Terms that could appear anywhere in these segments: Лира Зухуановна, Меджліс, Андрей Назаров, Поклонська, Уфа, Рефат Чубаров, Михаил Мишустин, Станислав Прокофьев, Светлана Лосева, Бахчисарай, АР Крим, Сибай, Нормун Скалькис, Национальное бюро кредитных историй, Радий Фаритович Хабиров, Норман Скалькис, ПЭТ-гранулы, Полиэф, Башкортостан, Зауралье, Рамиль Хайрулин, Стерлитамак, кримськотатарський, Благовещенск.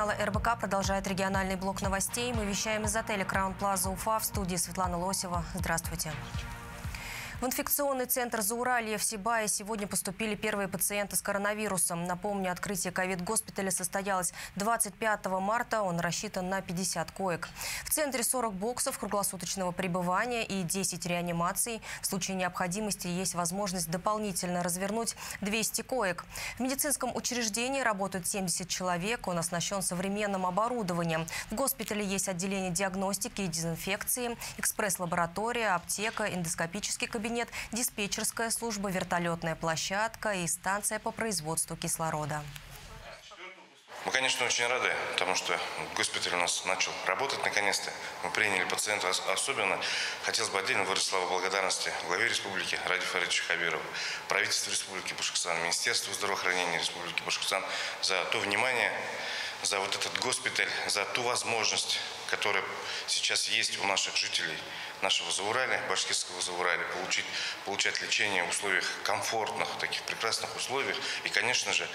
телеканала РБК продолжает региональный блок новостей. Мы вещаем из отеля «Краун Плаза Уфа», в студии Светлана Лосева. Здравствуйте. В инфекционный центр Зауралье в Сибае сегодня поступили первые пациенты с коронавирусом. Напомню, открытие ковид-госпиталя состоялось 25 марта. Он рассчитан на 50 коек. В центре 40 боксов круглосуточного пребывания и 10 реанимаций. В случае необходимости есть возможность дополнительно развернуть 200 коек. В медицинском учреждении работают 70 человек. Он оснащен современным оборудованием. В госпитале есть отделение диагностики и дезинфекции, экспресс-лаборатория, аптека, эндоскопический кабинет, диспетчерская служба, вертолетная площадка и станция по производству кислорода. Мы, конечно, очень рады, потому что госпиталь у нас начал работать наконец-то. Мы приняли пациентов особенно. Хотелось бы отдельно выразить слова благодарности главе республики Радию Фаритовичу Хабирову, правительству Республики Башкортостан, Министерству здравоохранения Республики Башкортостан за то внимание, за вот этот госпиталь, за ту возможность, которая сейчас есть у наших жителей нашего Зауралья, башкирского Зауралья, получать лечение в условиях комфортных, таких прекрасных условиях. И, конечно же,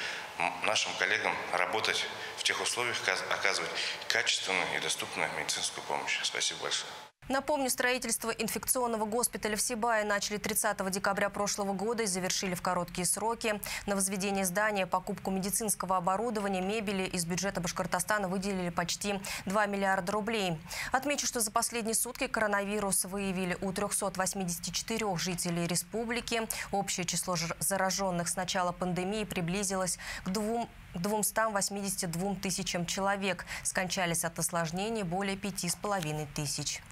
нашим коллегам работать в тех условиях, оказывать качественную и доступную медицинскую помощь. Спасибо большое. Напомню, строительство инфекционного госпиталя в Сибае начали 30 декабря прошлого года и завершили в короткие сроки. На возведение здания, покупку медицинского оборудования, мебели из бюджета Башкортостана выделили почти 2 миллиарда рублей. Отмечу, что за последние сутки коронавирус выявили у 384 жителей республики. Общее число зараженных с начала пандемии приблизилось к 282 тысячам человек. Скончались от осложнений более 5,5 тысяч.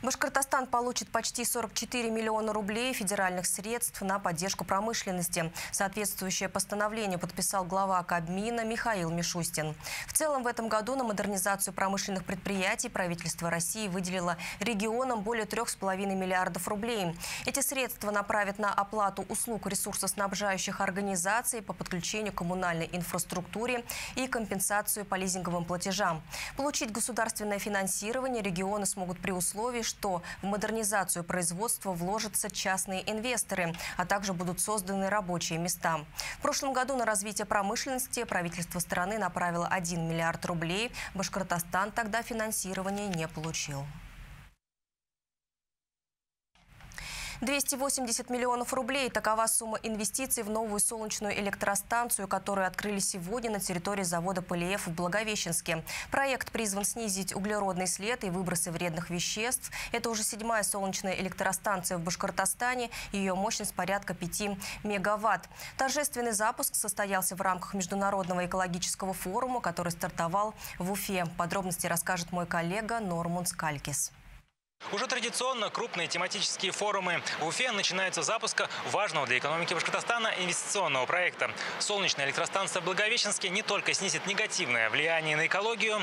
Башкортостан получит почти 44 миллиона рублей федеральных средств на поддержку промышленности. Соответствующее постановление подписал глава Кабмина Михаил Мишустин. В целом в этом году на модернизацию промышленных предприятий правительство России выделило регионам более 3,5 миллиардов рублей. Эти средства направят на оплату услуг ресурсоснабжающих организаций по подключению коммунальной инфраструктуре и компенсацию по лизинговым платежам. Получить государственное финансирование регионы смогут при условии, что в модернизацию производства вложатся частные инвесторы, а также будут созданы рабочие места. В прошлом году на развитие промышленности правительство страны направило 1 миллиард рублей. Башкортостан тогда финансирование не получил. 280 миллионов рублей – такова сумма инвестиций в новую солнечную электростанцию, которую открыли сегодня на территории завода «Полиэф» в Благовещенске. Проект призван снизить углеродный след и выбросы вредных веществ. Это уже 7-я солнечная электростанция в Башкортостане. Ее мощность порядка 5 мегаватт. Торжественный запуск состоялся в рамках Международного экологического форума, который стартовал в Уфе. Подробности расскажет мой коллега Нормун Скалькис. Уже традиционно крупные тематические форумы в Уфе начинаются с запуска важного для экономики Башкортостана инвестиционного проекта. Солнечная электростанция в Благовещенске не только снизит негативное влияние на экологию,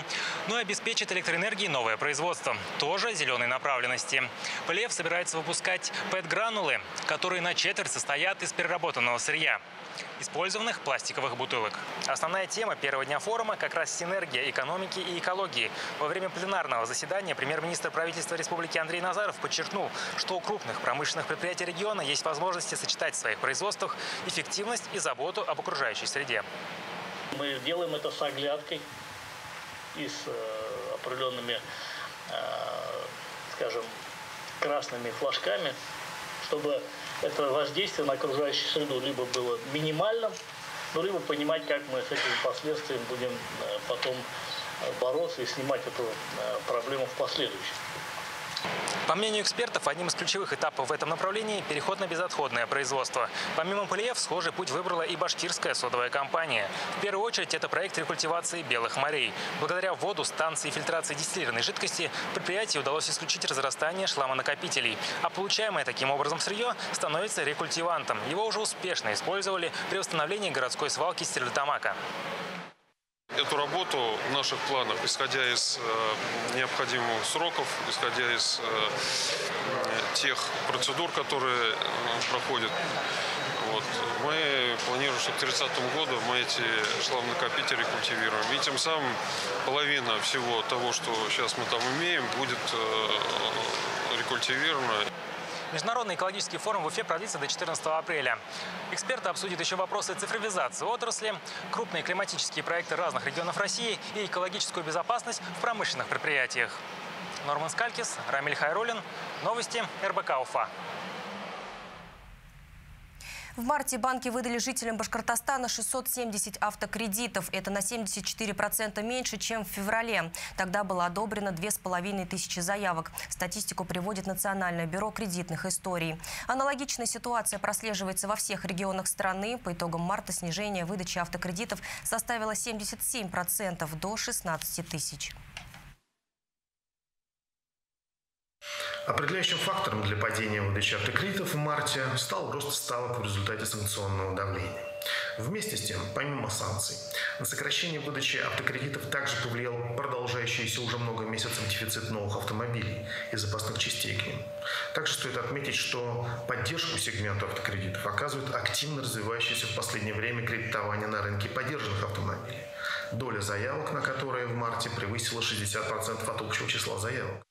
но и обеспечит электроэнергией новое производство, тоже зеленой направленности. ПЛЕФ собирается выпускать ПЭТ-гранулы, которые на четверть состоят из переработанного сырья, использованных пластиковых бутылок. Основная тема первого дня форума как раз синергия экономики и экологии. Во время пленарного заседания премьер-министр правительства республики Андрей Назаров подчеркнул, что у крупных промышленных предприятий региона есть возможности сочетать в своих производствах эффективность и заботу об окружающей среде. Мы делаем это с оглядкой и с определенными, скажем, красными флажками, чтобы это воздействие на окружающую среду либо было минимальным, ну, либо понимать, как мы с этими последствиями будем потом бороться и снимать эту проблему в последующем. По мнению экспертов, одним из ключевых этапов в этом направлении – переход на безотходное производство. Помимо «Полиэф», схожий путь выбрала и башкирская содовая компания. В первую очередь, это проект рекультивации белых морей. Благодаря вводу станции фильтрации дистиллированной жидкости предприятию удалось исключить разрастание шламонакопителей. А получаемое таким образом сырье становится рекультивантом. Его уже успешно использовали при восстановлении городской свалки Стерлитамака. Эту работу в наших планах, исходя из необходимых сроков, исходя из тех процедур, которые проходят, мы планируем, что к 30-му году мы эти шламонакопители культивируем. И тем самым половина всего того, что сейчас мы там имеем, будет рекультивирована. Международный экологический форум в Уфе продлится до 14 апреля. Эксперты обсудят еще вопросы цифровизации отрасли, крупные климатические проекты разных регионов России и экологическую безопасность в промышленных предприятиях. Норман Скалькис, Рамиль Хайрулин. Новости РБК Уфа. В марте банки выдали жителям Башкортостана 670 автокредитов. Это на 74% меньше, чем в феврале. Тогда было одобрено 2500 заявок. Статистику приводит Национальное бюро кредитных историй. Аналогичная ситуация прослеживается во всех регионах страны. По итогам марта снижение выдачи автокредитов составило 77% до 16 тысяч. Определяющим фактором для падения выдачи автокредитов в марте стал рост ставок в результате санкционного давления. Вместе с тем, помимо санкций, на сокращение выдачи автокредитов также повлиял продолжающийся уже много месяцев дефицит новых автомобилей и запасных частей к ним. Также стоит отметить, что поддержку сегменту автокредитов оказывает активно развивающееся в последнее время кредитование на рынке подержанных автомобилей, доля заявок на которые в марте превысила 60% от общего числа заявок.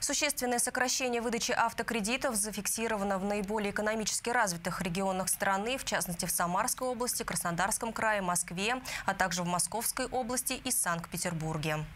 Существенное сокращение выдачи автокредитов зафиксировано в наиболее экономически развитых регионах страны, в частности в Самарской области, Краснодарском крае, Москве, а также в Московской области и Санкт-Петербурге.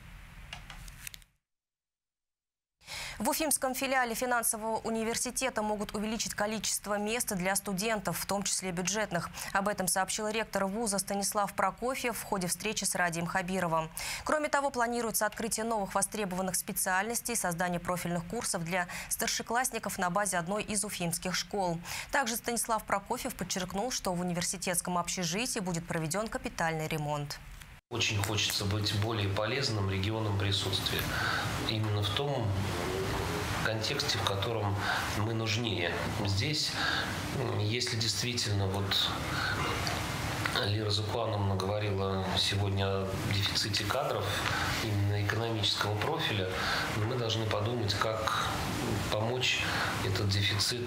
В Уфимском филиале финансового университета могут увеличить количество мест для студентов, в том числе бюджетных. Об этом сообщил ректор вуза Станислав Прокофьев в ходе встречи с Радием Хабировым. Кроме того, планируется открытие новых востребованных специальностей, создание профильных курсов для старшеклассников на базе одной из уфимских школ. Также Станислав Прокофьев подчеркнул, что в университетском общежитии будет проведен капитальный ремонт. Очень хочется быть более полезным регионам присутствия. Именно в том контексте, в котором мы нужнее. Здесь, если действительно, вот Лира Зухуановна говорила сегодня о дефиците кадров именно экономического профиля, мы должны подумать, как помочь этот дефицит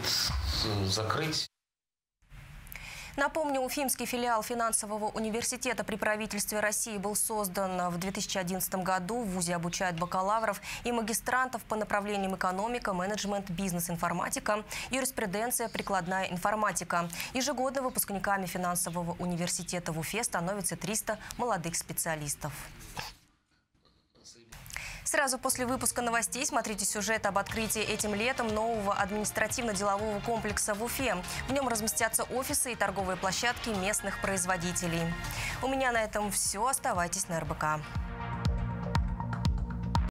закрыть. Напомню, Уфимский филиал финансового университета при правительстве России был создан в 2011 году. В вузе обучают бакалавров и магистрантов по направлениям экономика, менеджмент, бизнес-информатика, юриспруденция, прикладная информатика. Ежегодно выпускниками финансового университета в Уфе становится 300 молодых специалистов. Сразу после выпуска новостей смотрите сюжет об открытии этим летом нового административно-делового комплекса в Уфе. В нем разместятся офисы и торговые площадки местных производителей. У меня на этом все. Оставайтесь на РБК.